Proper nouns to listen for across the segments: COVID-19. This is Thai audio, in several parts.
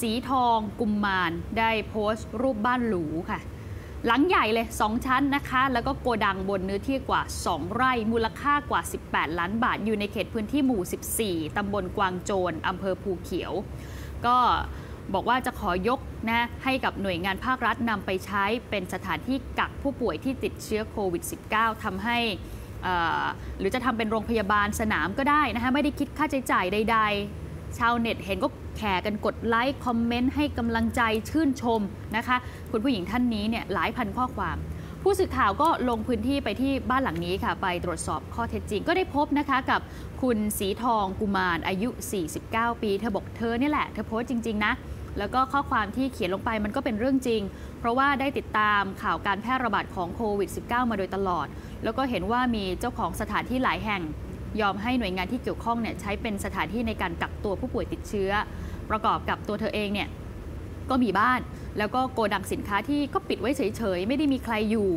สีทองกุมมารได้โพสต์รูปบ้านหรูค่ะหลังใหญ่เลย2ชั้นนะคะแล้วก็โกดังบนเนื้อที่กว่า2ไร่มูลค่ากว่า18ล้านบาทอยู่ในเขตพื้นที่หมู่14ตำบลกวางโจนอำเภอภูเขียวก็บอกว่าจะขอยกนะให้กับหน่วยงานภาครัฐนำไปใช้เป็นสถานที่กักผู้ป่วยที่ติดเชื้อโควิด -19 ทำให้หรือจะทำเป็นโรงพยาบาลสนามก็ได้นะคะไม่ได้คิดค่าใช้จ่ายใดๆชาวเน็ตเห็นก็แชร์กันกดไลค์คอมเมนต์ให้กำลังใจชื่นชมนะคะคุณผู้หญิงท่านนี้เนี่ยหลายพันข้อความผู้สื่อข่าวก็ลงพื้นที่ไปที่บ้านหลังนี้ค่ะไปตรวจสอบข้อเท็จจริงก็ได้พบนะคะกับคุณสีทองกุมารอายุ49ปีเธอบอกเธอเนี่ยแหละเธอโพสต์จริงๆนะแล้วก็ข้อความที่เขียนลงไปมันก็เป็นเรื่องจริงเพราะว่าได้ติดตามข่าวการแพร่ระบาดของโควิด -19 มาโดยตลอดแล้วก็เห็นว่ามีเจ้าของสถานที่หลายแห่งยอมให้หน่วยงานที่เกี่ยวข้องเนี่ยใช้เป็นสถานที่ในการกักตัวผู้ป่วยติดเชื้อประกอบกับตัวเธอเองเนี่ยก็มีบ้านแล้วก็โกดังสินค้าที่ก็ปิดไว้เฉยๆไม่ได้มีใครอยู่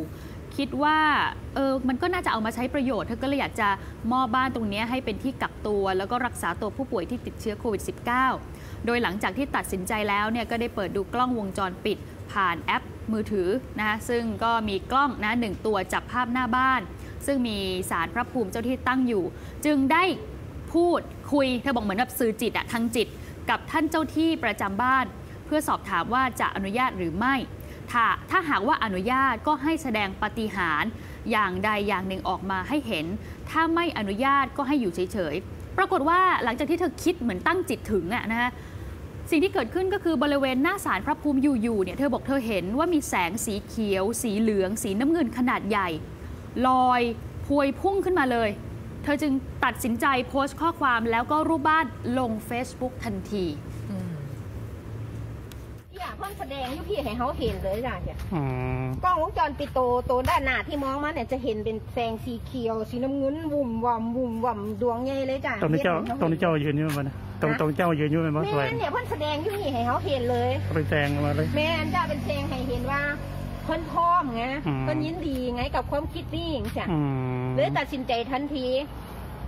คิดว่ามันก็น่าจะเอามาใช้ประโยชน์เธอก็เลยอยากจะมอบบ้านตรงนี้ให้เป็นที่กักตัวแล้วก็รักษาตัวผู้ป่วยที่ติดเชื้อโควิด -19 โดยหลังจากที่ตัดสินใจแล้วเนี่ยก็ได้เปิดดูกล้องวงจรปิดผ่านแอปมือถือนะคะซึ่งก็มีกล้องนะ1ตัวจับภาพหน้าบ้านซึ่งมีศาลพระภูมิเจ้าที่ตั้งอยู่จึงได้พูดคุยเธอบอกเหมือนแบบสื่อจิตทางจิตกับท่านเจ้าที่ประจำบ้านเพื่อสอบถามว่าจะอนุญาตหรือไม่ถ้าหากว่าอนุญาตก็ให้แสดงปาฏิหาริย์อย่างใดอย่างหนึ่งออกมาให้เห็นถ้าไม่อนุญาตก็ให้อยู่เฉยๆปรากฏว่าหลังจากที่เธอคิดเหมือนตั้งจิตถึงอะนะคะสิ่งที่เกิดขึ้นก็คือบริเวณหน้าศาลพระภูมิอยู่ๆเนี่ยเธอบอกเธอเห็นว่ามีแสงสีเขียวสีเหลืองสีน้ำเงินขนาดใหญ่ลอยพวยพุ่งขึ้นมาเลยเธอจึงตัดสินใจโพสต์ข้อความแล้วก็รูปบ้านลง Facebook ทันทีอย่าเพิ่งแสดงยุพี่ให้เขาเห็นเลยจ้ะเนี่ยกล้องวงจรปิดโตด้านหน้าที่มองมาเนี่ยจะเห็นเป็นแสงสีเขียวสีน้ำเงินวุ่มว่ำวุ่มว่ำดวงใหญ่เลยจ้ะตรงนี้เจ้ายืนอยู่มันตรงเจ้ายืนอยู่มันไม่แม่เนี่ยเพิ่งแสดงยุพี่ให้เขาเห็นเลยเป็นแสงมาเลยแม่เจ้าเป็นแสงให้เห็นว่าคนพร้อมไงคนยินดีไงกับความคิดนี่เองใช่เลยตัดสินใจทันที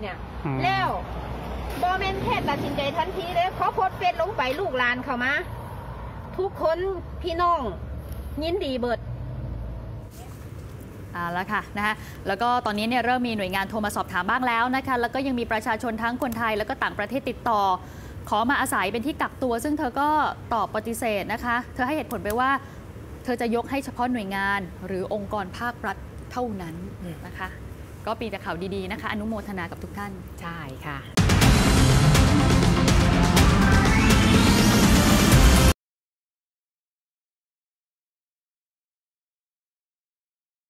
เนี่ยแล้วบอแมนแค่ตัดสินใจทันทีเลยเขาโพสเฟซลงไปลูกหลานเขามาทุกคนพี่น้องยินดีเบิดแล้วค่ะนะคะแล้วก็ตอนนี้เนี่ยเริ่มมีหน่วยงานโทรมาสอบถามบ้างแล้วนะคะแล้วก็ยังมีประชาชนทั้งคนไทยแล้วก็ต่างประเทศติดต่อขอมาอาศัยเป็นที่กักตัวซึ่งเธอก็ตอบปฏิเสธนะคะเธอให้เหตุผลไปว่าเธอจะยกให้เฉพาะหน่วยงานหรือองค์กรภาครัฐเท่านั้นนะคะก็ปีแต่ข่าวดีๆนะคะอนุโมทนากับทุกท่านใช่ค่ะ